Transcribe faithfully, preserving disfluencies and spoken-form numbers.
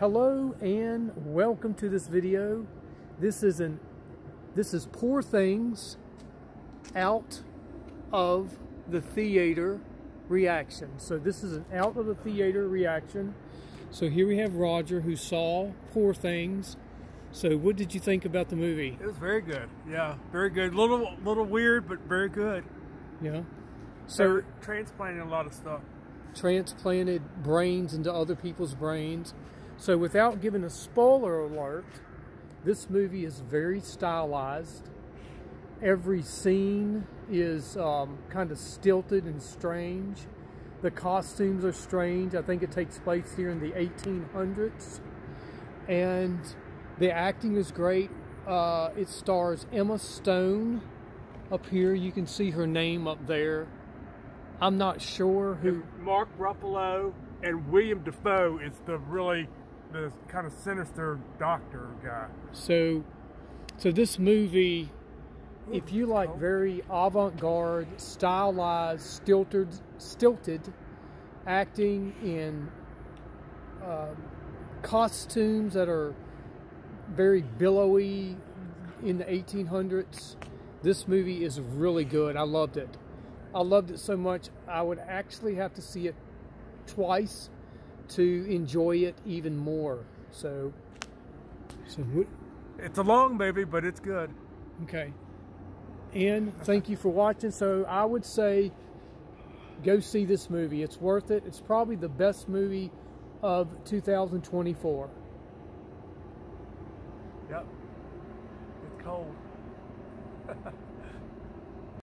Hello and welcome to this video. This is an this is Poor Things out of the theater reaction. So this is an out of the theater reaction. So here we have Roger who saw Poor Things. So what did you think about the movie? It was very good. Yeah, very good. Little little weird, but very good. Yeah. So they're transplanting a lot of stuff. Transplanted brains into other people's brains. So without giving a spoiler alert, this movie is very stylized. Every scene is um, kind of stilted and strange. The costumes are strange. I think it takes place here in the eighteen hundreds. And the acting is great. Uh, it stars Emma Stone up here. You can see her name up there. I'm not sure who. Mark Ruffalo and Willem Dafoe is the really the kind of sinister doctor guy. So, so this movie, if you like very avant-garde, stylized, stilted, stilted acting in uh, costumes that are very billowy in the eighteen hundreds, this movie is really good. I loved it. I loved it so much, I would actually have to see it twice to enjoy it even more. So, so it's a long movie, but it's good. Okay. And thank you for watching. So I would say go see this movie. It's worth it. It's probably the best movie of two thousand twenty-four. Yep. It's cold.